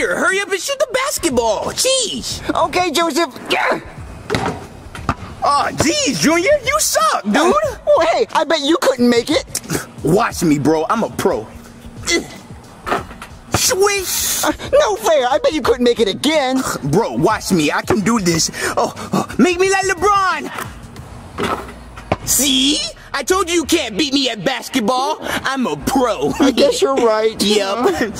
here! Hurry up and shoot the basketball! Jeez! Okay, Joseph. Yeah. Aw, jeez, Junior, you suck, dude! Well, hey, I bet you couldn't make it. Watch me, bro. I'm a pro. Swish! No fair. I bet you couldn't make it again. Bro, watch me. I can do this. Oh, make me like LeBron! See? I told you you can't beat me at basketball. I'm a pro. I guess you're right. Yep.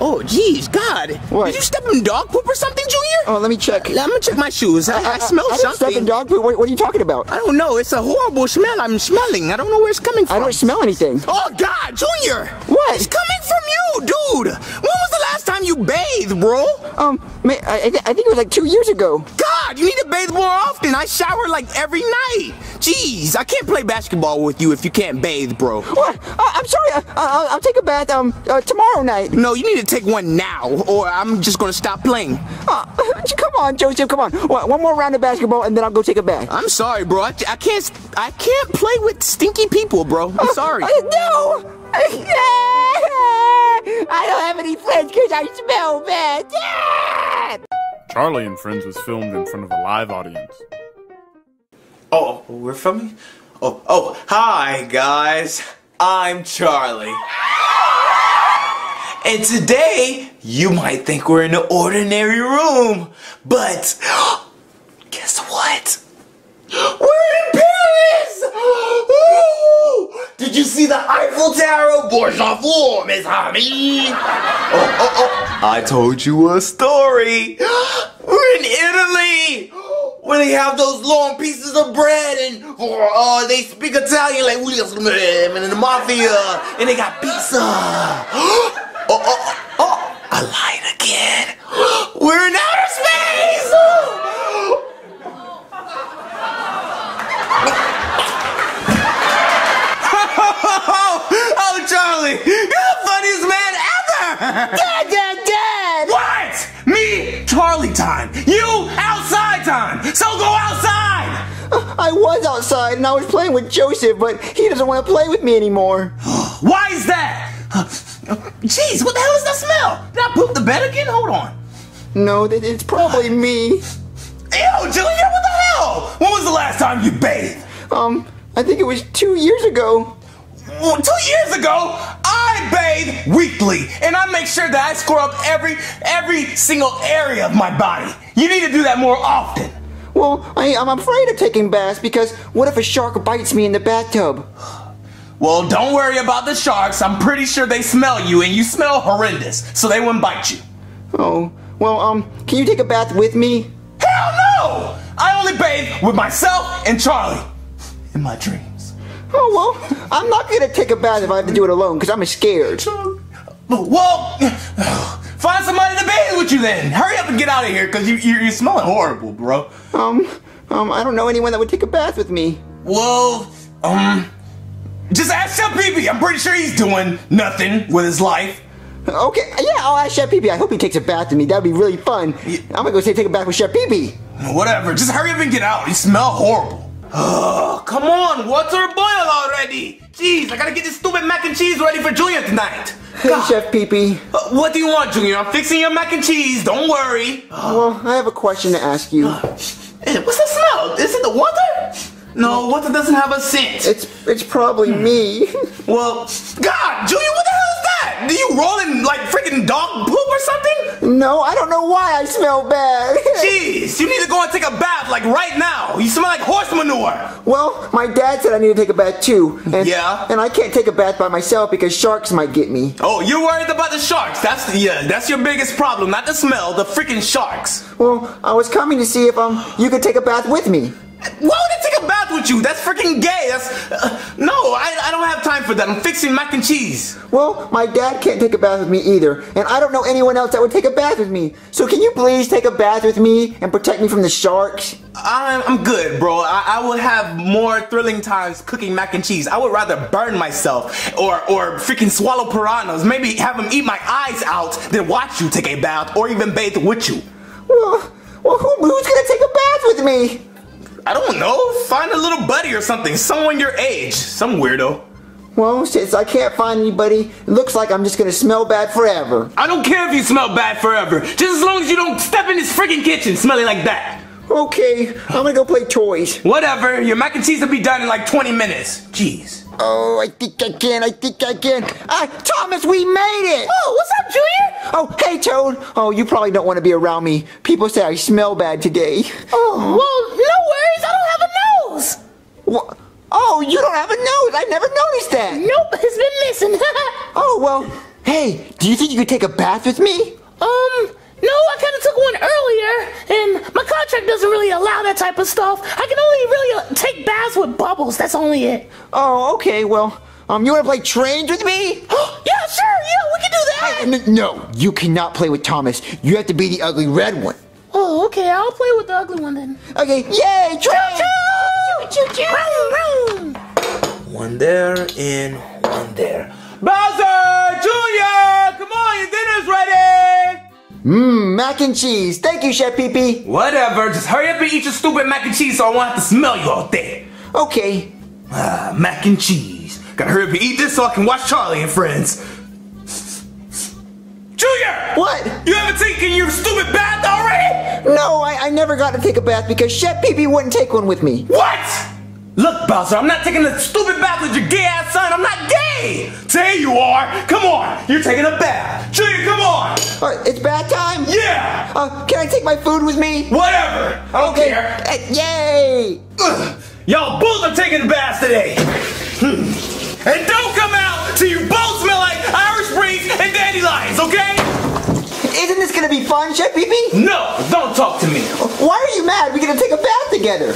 Oh, jeez, God. What? Did you step in dog poop or something, Junior? Oh, let me check. I'm gonna check my shoes. I smell something. Step in dog poop? What are you talking about? I don't know. It's a horrible smell I'm smelling. I don't know where it's coming from. I don't smell anything. Oh, God, Junior. What? It's coming from you, dude. When was the last time you bathed, bro? I think it was like 2 years ago. God, you need to bathe more often. I shower like every night. Jeez, I can't play basketball with you if you can't bathe, bro. What? I'm sorry. I'll take a bath tomorrow night. No, you need to take one now, or I'm just gonna stop playing. Come on, Joseph, come on. One more round of basketball, and then I'll go take a bath. I'm sorry, bro. I can't play with stinky people, bro. I'm sorry. No. I don't have any friends because I smell bad. Charlie and Friends was filmed in front of a live audience. Oh, we're filming? Oh, hi guys. I'm Charlie. And today, you might think we're in an ordinary room, but guess what? We're in Paris! Ooh! Did you see the Eiffel Tower? Bonjour, mes amis! Oh, I told you a story! We're in Italy! Where they have those long pieces of bread and they speak Italian like William and the mafia, and they got pizza. I lied again. We're in outer space. Oh, Charlie, you're the funniest man ever. Dad. What? Me, Charlie time. You outside. Time. So go outside! I was outside and I was playing with Joseph, but he doesn't want to play with me anymore. Why is that? Jeez, what the hell is that smell? Did I poop the bed again? Hold on. No, it's probably me. Ew, Junior, what the hell? When was the last time you bathed? I think it was 2 years ago. Well, 2 years ago, I bathe weekly, and I make sure that I score up every single area of my body. You need to do that more often. Well, I'm afraid of taking baths because what if a shark bites me in the bathtub? Well, don't worry about the sharks. I'm pretty sure they smell you, and you smell horrendous, so they wouldn't bite you. Oh, well, can you take a bath with me? Hell no! I only bathe with myself and Charlie in my dream. Oh, well, I'm not going to take a bath if I have to do it alone, because I'm scared. Well, find somebody to bathe with you then. Hurry up and get out of here, because you're smelling horrible, bro. I don't know anyone that would take a bath with me. Well, just ask Chef Pee Pee. I'm pretty sure he's doing nothing with his life. Okay, yeah, I'll ask Chef Pee Pee. I hope he takes a bath with me. That would be really fun. Yeah. I'm going to go take a bath with Chef Pee Pee. Whatever, just hurry up and get out. You smell horrible. Oh, come on, water boil already! Jeez, I gotta get this stupid mac and cheese ready for Junior tonight! Hey, God. Chef Pee Pee. What do you want, Junior? I'm fixing your mac and cheese, don't worry! Well, I have a question to ask you. What's the smell? Is it the water? No, water doesn't have a scent. It's probably me. Well, God, Junior, what the hell is that? Do you roll in, like, freaking dog poop or something? No, I don't know why I smell bad. Jeez, you need to go and take a bath, like, right now. You smell like horse manure. Well, my dad said I need to take a bath, too. And I can't take a bath by myself because sharks might get me. Oh, you're worried about the sharks. That's your biggest problem, not the smell, the freaking sharks. Well, I was coming to see if, you could take a bath with me. Why would I take a bath with you? That's freaking gay. No, I don't have time for that. I'm fixing mac and cheese. Well, my dad can't take a bath with me either, and I don't know anyone else that would take a bath with me. So can you please take a bath with me and protect me from the sharks? I'm good, bro. I would have more thrilling times cooking mac and cheese. I would rather burn myself or freaking swallow piranhas. Maybe have them eat my eyes out than watch you take a bath or even bathe with you. Well, who's going to take a bath with me? I don't know. Find a little buddy or something. Someone your age. Some weirdo. Well, since I can't find anybody, it looks like I'm just gonna smell bad forever. I don't care if you smell bad forever. Just as long as you don't step in this friggin' kitchen smelling like that. Okay, I'm gonna go play toys. Whatever, your mac and cheese will be done in like 20 minutes. Jeez. Oh, I think I can. Thomas, we made it! Oh, what's up, Junior? Oh, hey, Toad. Oh, you probably don't want to be around me. People say I smell bad today. Oh, well, no worries. I don't have a nose. What? Oh, you don't have a nose. I never noticed that. Nope, it's been missing. Oh, well, hey, do you think you could take a bath with me? No, I kind of took one earlier, and my contract doesn't really allow that type of stuff. I can only really take baths with bubbles. That's only it. Oh, okay. Well, you want to play trains with me? Yeah, sure. Yeah, we can do that. No, you cannot play with Thomas. You have to be the ugly red one. Oh, okay. I'll play with the ugly one then. Okay. Yay! Train! Choo choo! Vroom, vroom. One there and one there. Bowser! Junior! Come on, your dinner's ready! Mmm, mac and cheese. Thank you, Chef Pee Pee. Whatever, just hurry up and eat your stupid mac and cheese so I won't have to smell you all day. Okay. Mac and cheese. Gotta hurry up and eat this so I can watch Charlie and Friends. Junior! What? You haven't taken your stupid bath already? No, I never got to take a bath because Chef Pee Pee wouldn't take one with me. What? Look, Bowser, I'm not taking a stupid bath with your gay-ass son. I'm not gay! Say you are. Come on. You're taking a bath. Junior, come on. It's bath time? Yeah. Can I take my food with me? Whatever. I don't care. Yay. Y'all both are taking baths today. And don't come out till you both smell like Irish Springs and dandelions, okay? Isn't this going to be fun, Chef Pee Pee? No, don't talk to me. Why are you mad? We're going to take a bath together.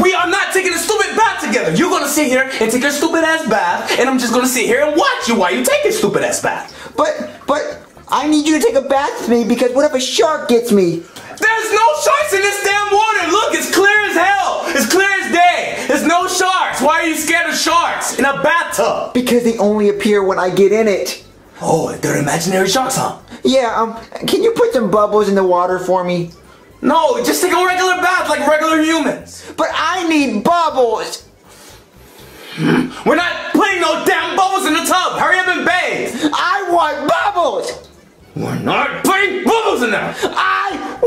We are not taking a stupid bath together. You're gonna sit here and take your stupid ass bath, and I'm just gonna sit here and watch you while you take your stupid ass bath. But I need you to take a bath with me because what if a shark gets me? There's no sharks in this damn water. Look, it's clear as hell. It's clear as day. There's no sharks. Why are you scared of sharks in a bathtub? Because they only appear when I get in it. Oh, they're imaginary sharks, huh? Yeah. Can you put some bubbles in the water for me? No, just take a regular bath like regular humans. But I need bubbles. We're not putting no damn bubbles in the tub. Hurry up and bathe. I want bubbles. We're not putting bubbles in there. I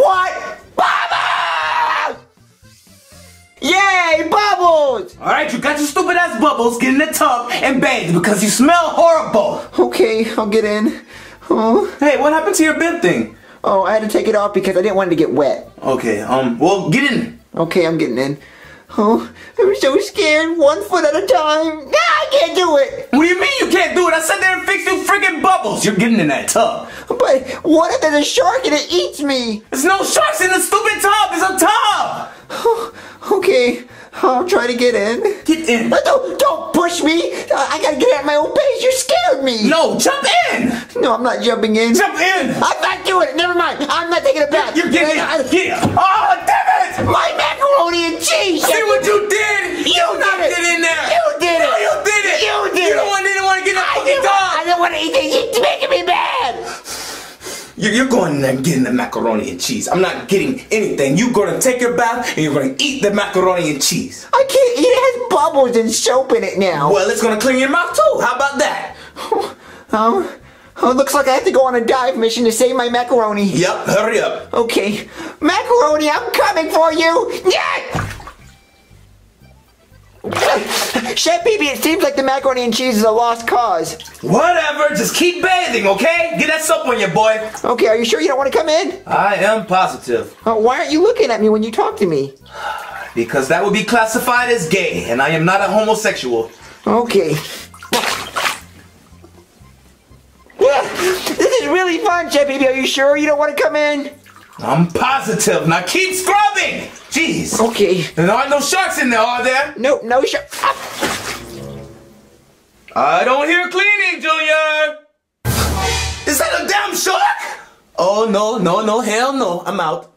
want bubbles. Yay, bubbles. All right, you got your stupid ass bubbles. Get in the tub and bathe because you smell horrible. Okay, I'll get in. Oh. Hey, what happened to your bib thing? Oh, I had to take it off because I didn't want it to get wet. Okay, well, get in. Okay, I'm getting in. Oh, I'm so scared, 1 foot at a time. Ah, I can't do it. What do you mean you can't do it? I sat there and fixed you freaking bubbles. You're getting in that tub. But what if there's a shark and it eats me? There's no sharks in the stupid tub. It's a tub. Oh, okay, I'll try to get in. Get in. Don't push me. I gotta get at my own pace. You scared me. No, jump in. No, I'm not jumping in. Jump in! I'm not doing it! Never mind! I'm not taking a bath! You're getting it! Get it! Oh, damn it! My macaroni and cheese! See what you did? You knocked it in there! You did it! No, you did it! You did it! You didn't want to get in the fucking dog! I didn't want to eat this! You're making me mad! You're going in there and getting the macaroni and cheese. I'm not getting anything. You're going to take your bath and you're going to eat the macaroni and cheese. I can't eat it! It has bubbles and soap in it now. Well, it's going to clean your mouth too. How about that? Oh, it looks like I have to go on a dive mission to save my macaroni. Yep, hurry up. Okay. Macaroni, I'm coming for you! Yeah! Chef Pee Pee, it seems like the macaroni and cheese is a lost cause. Whatever, just keep bathing, okay? Get that soap on you, boy. Okay, are you sure you don't want to come in? I am positive. Why aren't you looking at me when you talk to me? Because that would be classified as gay, and I am not a homosexual. Okay. This is really fun, Chef Pee Pee. Are you sure you don't want to come in? I'm positive. Now keep scrubbing! Jeez. Okay. There aren't no sharks in there, are there? No, no sharks. I don't hear cleaning, Junior! Is that a damn shark? Oh, no, no, no, hell no. I'm out.